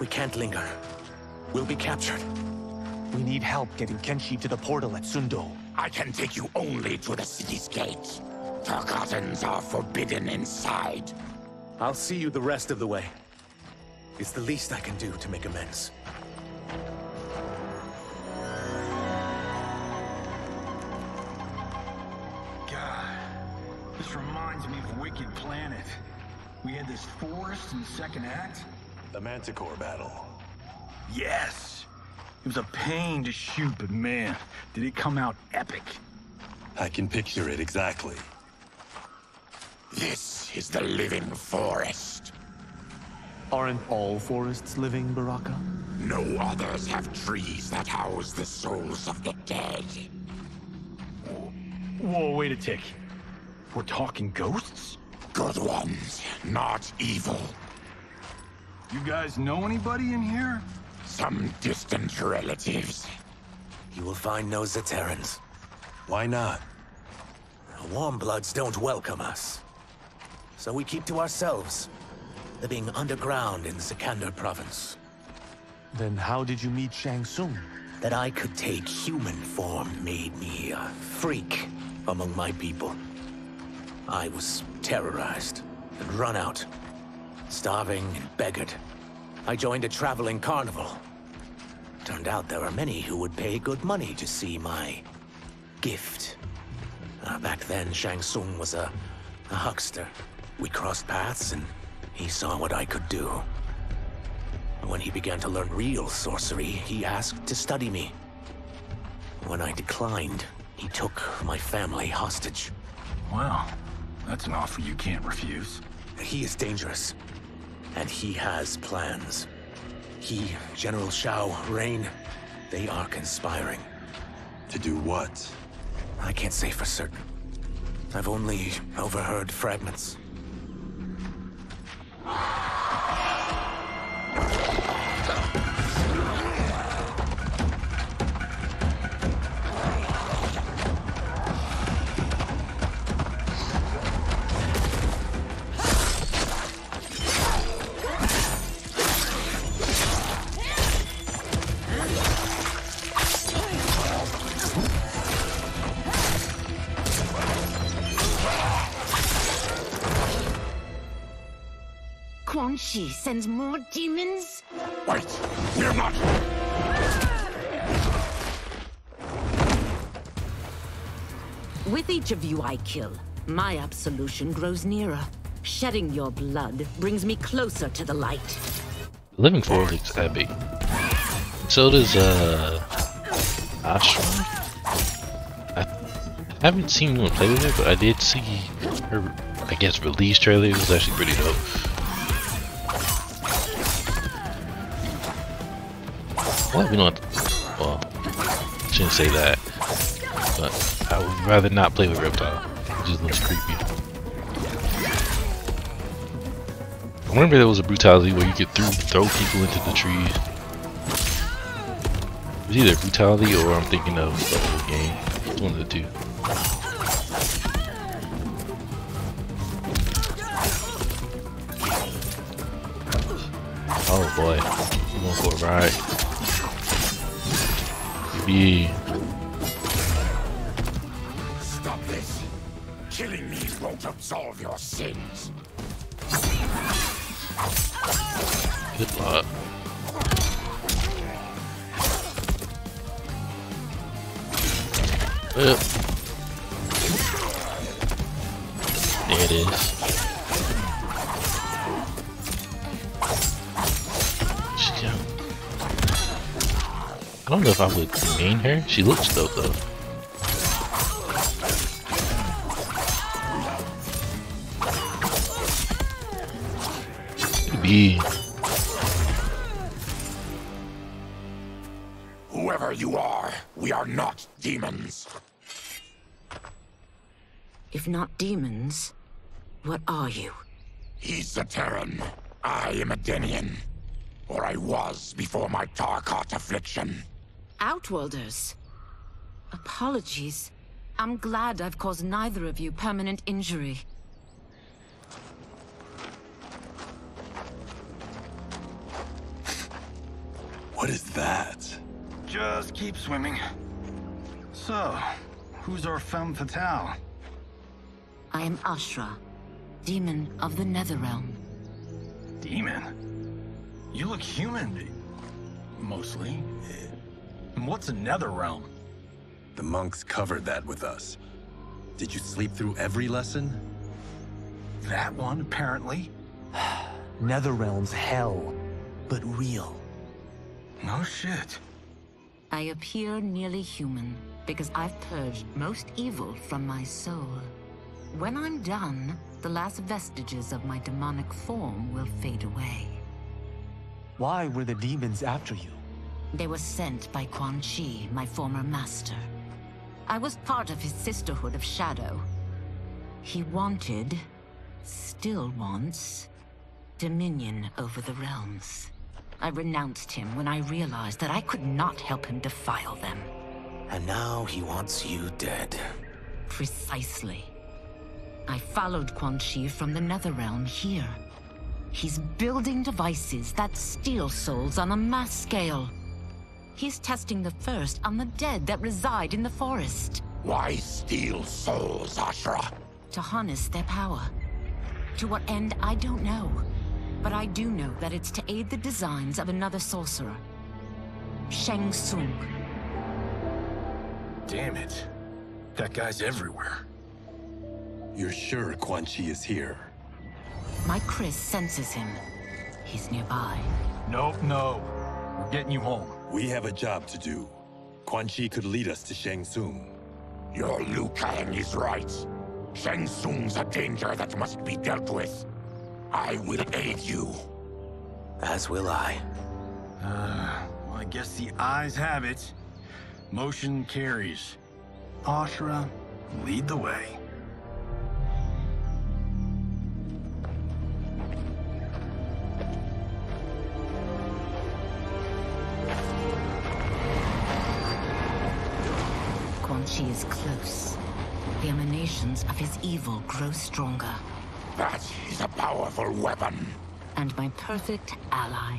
We can't linger. We'll be captured. We need help getting Kenshi to the portal at Sundo. I can take you only to the city's gates. Forgottens are forbidden inside. I'll see you the rest of the way. It's the least I can do to make amends. God, this reminds me of Wicked Planet. We had this forest in the second act. The Manticore battle. Yes! It was a pain to shoot, but man, did it come out epic. I can picture it exactly. This is the living forest. Aren't all forests living, Baraka? No others have trees that house the souls of the dead. Whoa, wait a tick. We're talking ghosts? Good ones, not evil. You guys know anybody in here? Some distant relatives. You will find no Zaterans. Why not? Our warmbloods don't welcome us. So we keep to ourselves, living underground in Zikander province. Then how did you meet Shang Tsung? That I could take human form made me a freak among my people. I was terrorized and run out, starving and beggared. I joined a traveling carnival. Turned out there are many who would pay good money to see my gift. Back then, Shang Tsung was a huckster. We crossed paths and he saw what I could do. When he began to learn real sorcery, he asked to study me. When I declined, he took my family hostage. Wow, that's an offer you can't refuse. He is dangerous. And he has plans. He, General Xiao, Rain, they are conspiring. To do what? I can't say for certain. I've only overheard fragments. Quan Chi sends more demons? Wait! We're not! With each of you I kill, my absolution grows nearer. Shedding your blood brings me closer to the light. Living forward, it's epic. So does, Ashrah. I haven't seen anyone play with her, but I did see her, I guess, release trailer. It was actually pretty dope. Well, we don't have to, well, shouldn't say that, but I would rather not play with Reptile. It just looks creepy. I remember there was a brutality where you could throw people into the trees. It was either brutality or I'm thinking of the whole game. It's one of the two. Oh boy, I'm going for a ride. Stop this. Killing me won't absolve your sins. Good luck. There it is. She's down. I don't know if I would main her. She looks dope though. Maybe. Whoever you are, we are not demons. If not demons, what are you? He's a Terran. I am a Demian. Or I was before my Tarkat affliction. Outworlders? Apologies. I'm glad I've caused neither of you permanent injury. What is that? Just keep swimming. So, who's our femme fatale? I am Ashrah, demon of the Netherrealm. Demon? You look human. Mostly. What's a Netherrealm? The monks covered that with us. Did you sleep through every lesson? That one, apparently. Netherrealm's hell, but real. No shit. I appear nearly human because I've purged most evil from my soul. When I'm done, the last vestiges of my demonic form will fade away. Why were the demons after you? They were sent by Quan Chi, my former master. I was part of his Sisterhood of Shadow. He wanted, still wants, dominion over the realms. I renounced him when I realized that I could not help him defile them. And now he wants you dead. Precisely. I followed Quan Chi from the Netherrealm here. He's building devices that steal souls on a mass scale. He's testing the first on the dead that reside in the forest. Why steal souls, Ashrah? To harness their power. To what end, I don't know. But I do know that it's to aid the designs of another sorcerer. Shang Tsung. Damn it. That guy's everywhere. You're sure Quan Chi is here? My Kriss senses him. He's nearby. Nope, no. We're getting you home. We have a job to do. Quan Chi could lead us to Shang Tsung. Your Liu Kang is right. Shang Tsung's a danger that must be dealt with. I will aid you. As will I. Well, I guess the eyes have it. Motion carries. Ashrah, lead the way. Quan Chi is close. The emanations of his evil grow stronger. That is a powerful weapon. And my perfect ally.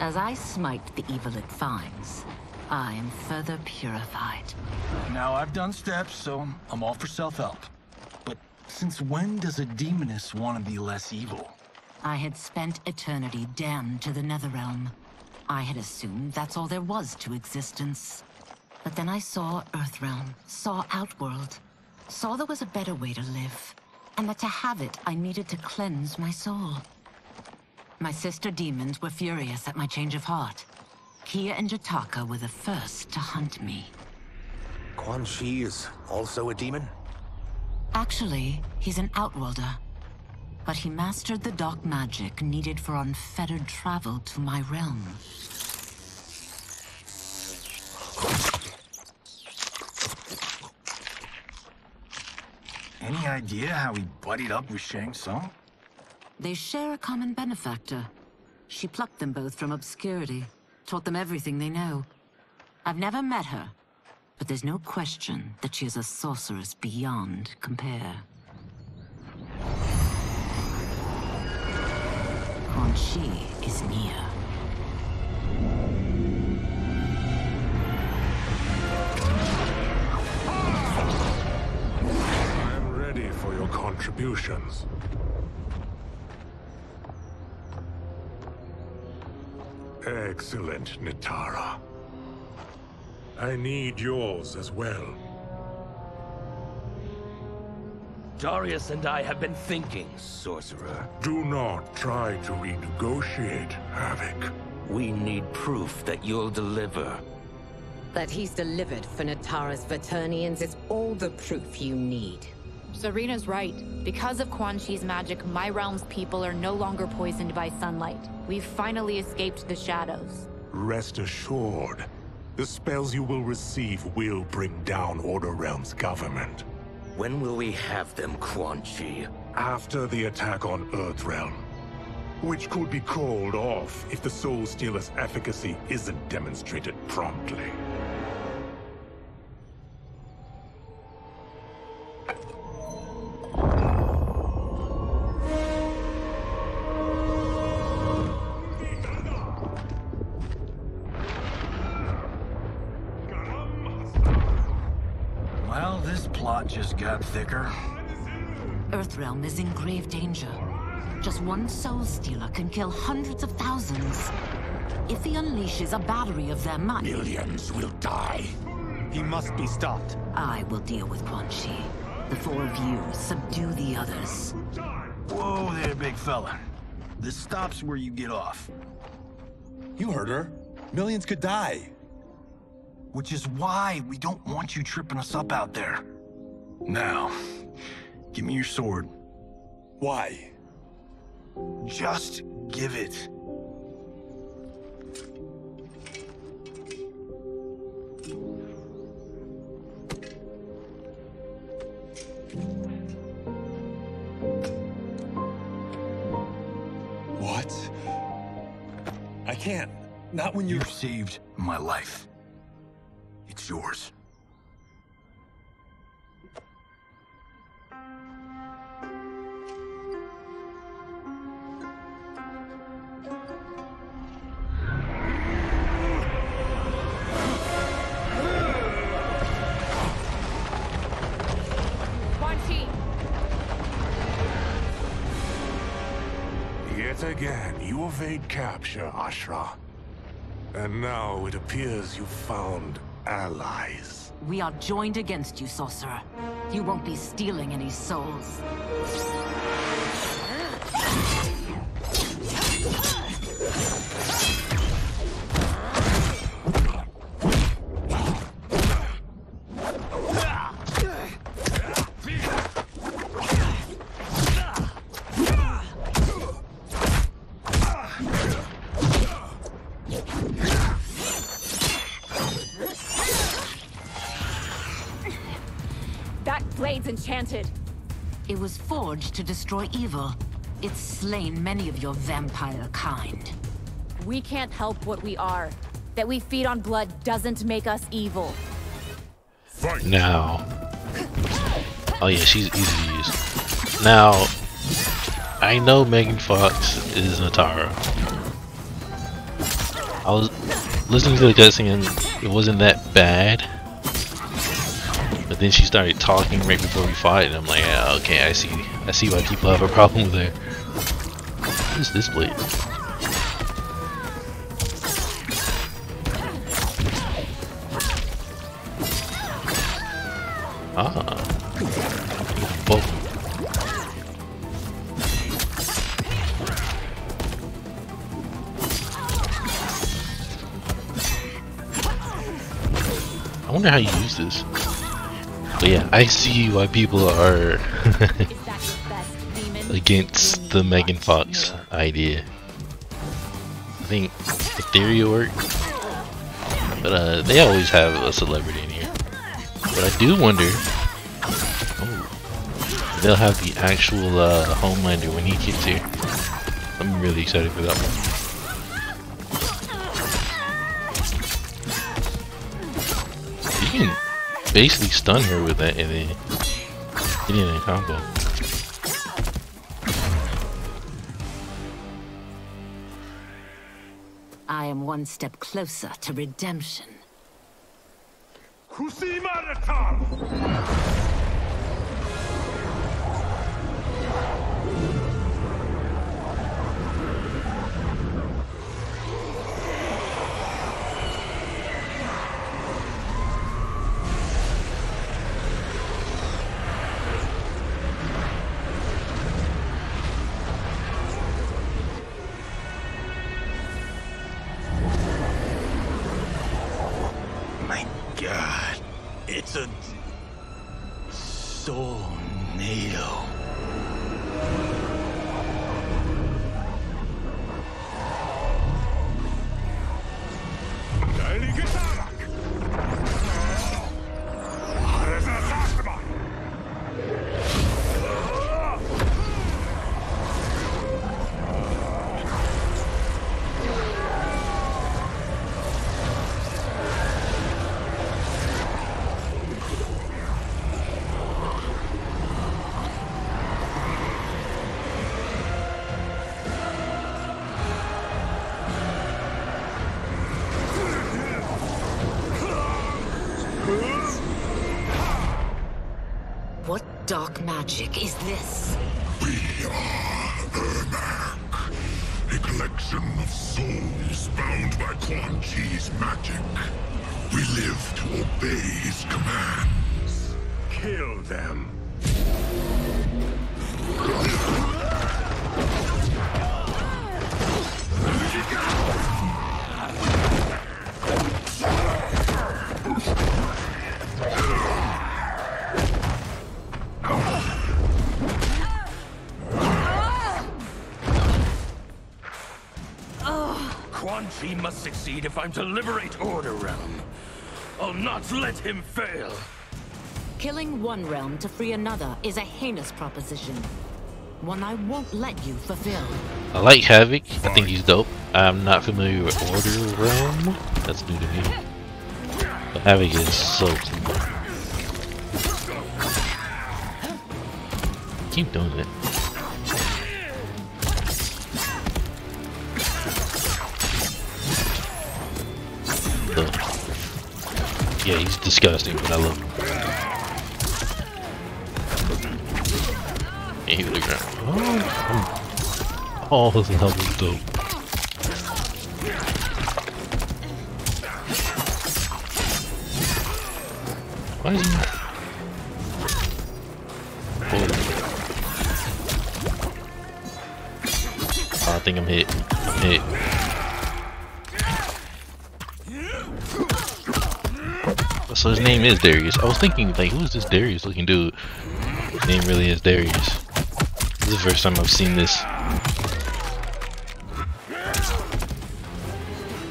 As I smite the evil it finds, I am further purified. Now I've done steps, so I'm all for self-help. But since when does a demoness want to be less evil? I had spent eternity damned to the Netherrealm. I had assumed that's all there was to existence. But then I saw Earthrealm, saw Outworld, saw there was a better way to live. And that to have it, I needed to cleanse my soul. My sister demons were furious at my change of heart. Kia and Jataka were the first to hunt me. Quan Chi is also a demon? Actually, he's an Outworlder. But he mastered the dark magic needed for unfettered travel to my realm. Any idea how he buddied up with Shang Tsung? They share a common benefactor. She plucked them both from obscurity, taught them everything they know. I've never met her, but there's no question that she is a sorceress beyond compare. Quan Chi is near. For your contributions. Excellent, Nitara. I need yours as well. Darius and I have been thinking, sorcerer. Do not try to renegotiate, Havik. We need proof that you'll deliver. That he's delivered for Nitara's Vaeternians is all the proof you need. Serena's right. Because of Quan Chi's magic, my realm's people are no longer poisoned by sunlight. We've finally escaped the shadows. Rest assured, the spells you will receive will bring down Order Realm's government. When will we have them, Quan Chi? After the attack on Earthrealm, which could be called off if the Soul Stealer's efficacy isn't demonstrated promptly. plot just got thicker. Earthrealm is in grave danger. Just one Soul Stealer can kill hundreds of thousands. If he unleashes a battery of them, millions will die. He must be stopped. I will deal with Quan Chi. The four of you subdue the others. Whoa there, big fella. This stops where you get off. You heard her. Millions could die. Which is why we don't want you tripping us up out there. Now, give me your sword. Why? Just give it. What? I can't. Not when you've saved my life. It's yours. Yet again, you evade capture, Ashrah. And now it appears you've found allies. We are joined against you, sorcerer. You won't be stealing any souls. Enchanted. It was forged to destroy evil. It's slain many of your vampire kind. We can't help what we are. That we feed on blood doesn't make us evil. Fight now. Oh yeah, she's easy to use. Now, I know Megan Fox is Nitara. I was listening to the cutscene and it wasn't that bad. But then she started talking right before we fought, and I'm like, yeah, okay, I see why people have a problem there. What is this blade? Ah, both. I wonder how you use this. But yeah, I see why people are against the Megan Fox idea. I think the theory worked, but they always have a celebrity in here. But I do wonder, oh, they'll have the actual Homelander when he gets here. I'm really excited for that one. Basically stun her with that and then getting in a combo. I am one step closer to redemption. dark magic is this? We are Ermac, a collection of souls bound by Quan Chi's magic. We live to obey his commands. Kill them. Quan Chi must succeed if I'm to liberate Order Realm. I'll not let him fail. Killing one realm to free another is a heinous proposition. One I won't let you fulfill. I like Havik. I think he's dope. I'm not familiar with Order Realm. That's new to me. But Havik is so cool. Keep doing it. But, yeah, he's disgusting, but I love him. He would have oh, this hell was dope. Why is he not? Oh, I think I'm hit. I'm hit. So his name is Darius. I was thinking, like, who's this Darius looking dude? His name really is Darius. This is the first time I've seen this.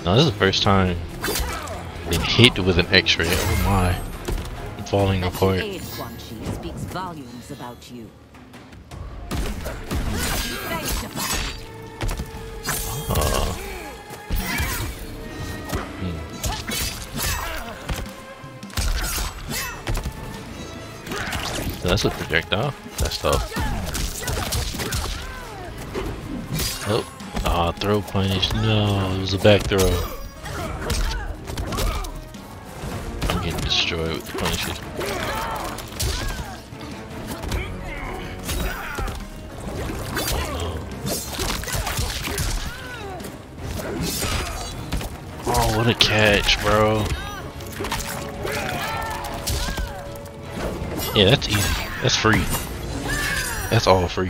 No, this is the first time I've been hit with an X-ray. Oh my! I'm falling apart. Aid, Quan Chi, speaks volumes about you. Hmm. That's a projectile. That's tough. Oh, ah, throw punish. No, it was a back throw. I'm getting destroyed with the punishes. Oh, no. Oh, what a catch, bro. Yeah, that's easy. That's free. That's all free.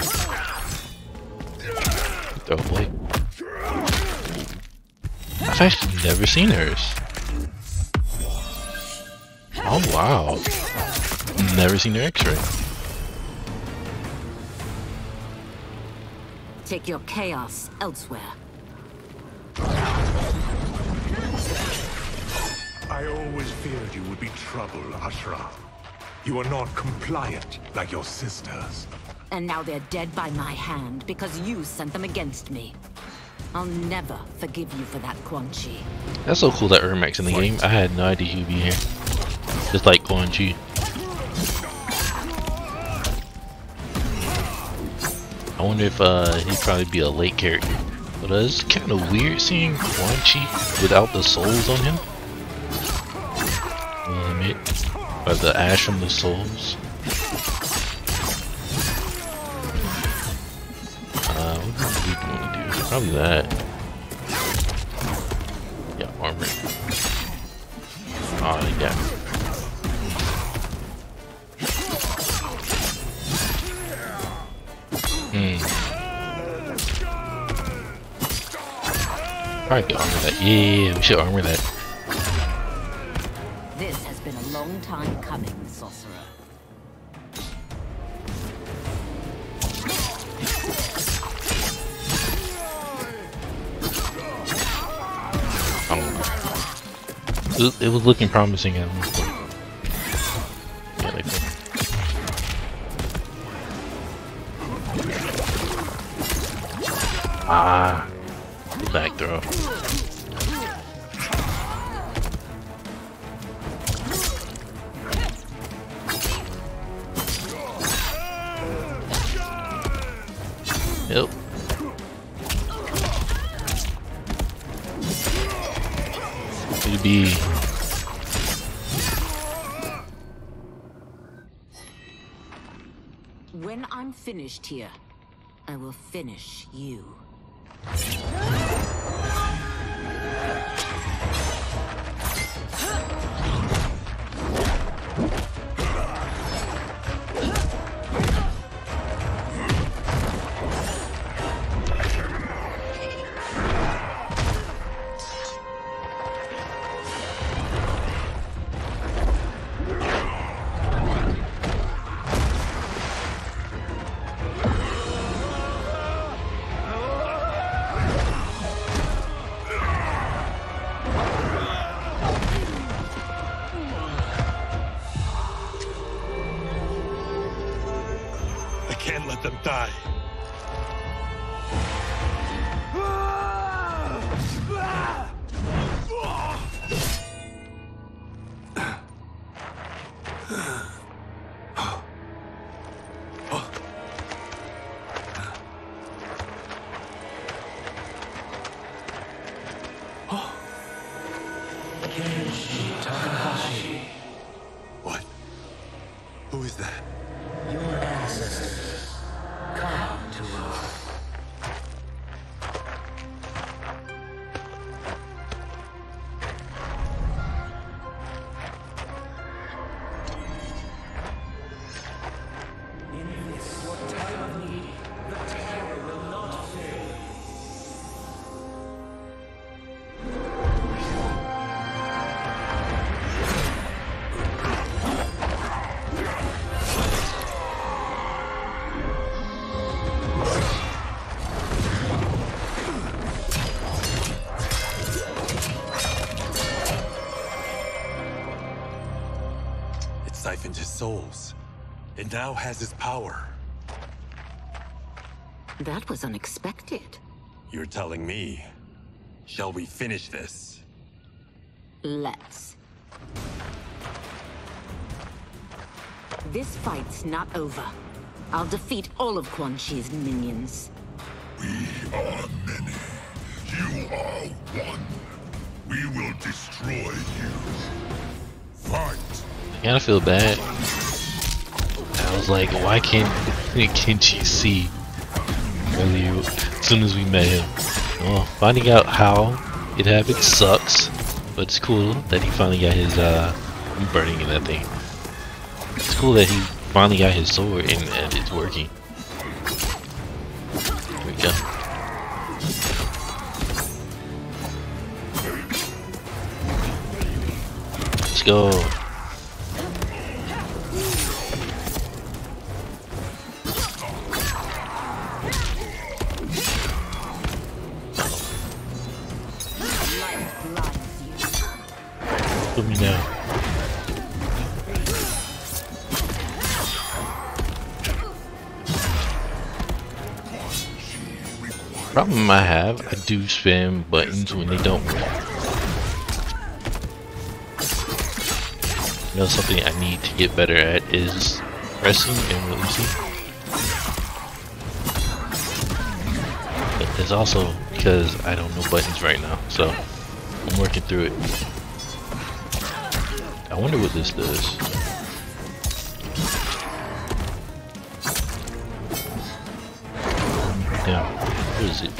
Oh boy. I've actually never seen hers. Oh wow. Never seen her X-ray. Take your chaos elsewhere. I always feared you would be trouble, Ashrah. You are not compliant like your sisters. And now they're dead by my hand because you sent them against me. I'll never forgive you for that, Quan Chi. That's so cool that Ermac's in the game. I had no idea he'd be here. Just like Quan Chi. I wonder if he'd probably be a late character. But it's kind of weird seeing Quan Chi without the souls on him. Or the ash from the souls. Probably that. Yeah, armor. Oh, yeah. Hmm. Alright, armor that. Yeah, we should armor that. This has been a long time coming, sorcerer. It was looking promising at one point. Yeah, like that. Ah, back throw. Yep. It'd be. When I'm finished here, I will finish you. Siphoned his souls. It now has his power. That was unexpected. You're telling me. Shall we finish this? Let's. This fight's not over. I'll defeat all of Quan Chi's minions. We are many. You are one. We will destroy you. Fight! I kinda feel bad. I was like, why can't Kenshi see earlier as soon as we met him? Well, finding out how it happened sucks, but it's cool that he finally got his burning in that thing. It's cool that he finally got his sword and it's working. Here we go. Let's go. Problem I have, I do spam buttons when they don't work. You know, something I need to get better at is pressing and releasing. But it's also because I don't know buttons right now, so I'm working through it. I wonder what this does. What is it?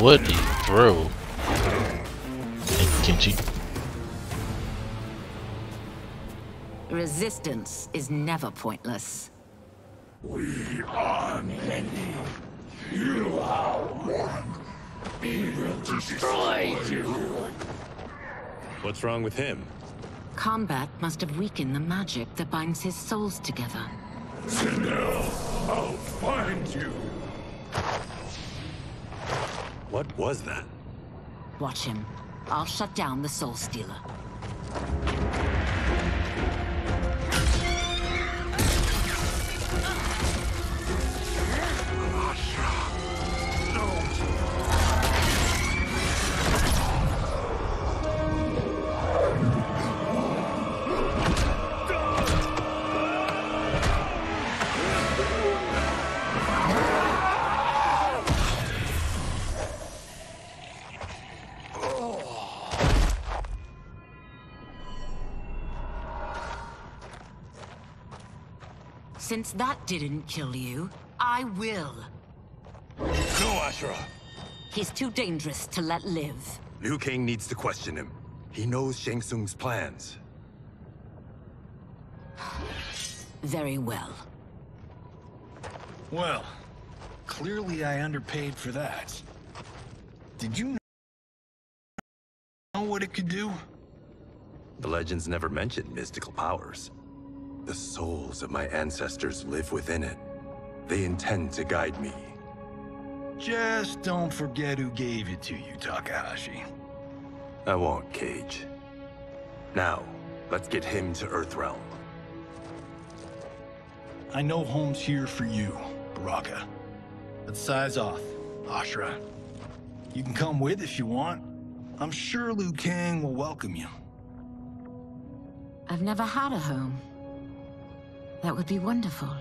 What do you throw? Kenshi. Resistance is never pointless. We are many. You are one. We will destroy you. What's wrong with him? Combat must have weakened the magic that binds his souls together. Sundo, I'll find you. What was that? Watch him. I'll shut down the Soul Stealer. Since that didn't kill you, I will. No, Ashrah. He's too dangerous to let live. Liu Kang needs to question him. He knows Shang Tsung's plans. Very well. Well, clearly I underpaid for that. Did you know what it could do? The legends never mentioned mystical powers. The souls of my ancestors live within it. They intend to guide me. Just don't forget who gave it to you, Takahashi. I won't, Cage. Now, let's get him to Earthrealm. I know home's here for you, Baraka. Let's size off, Ashrah. You can come with if you want. I'm sure Liu Kang will welcome you. I've never had a home. That would be wonderful.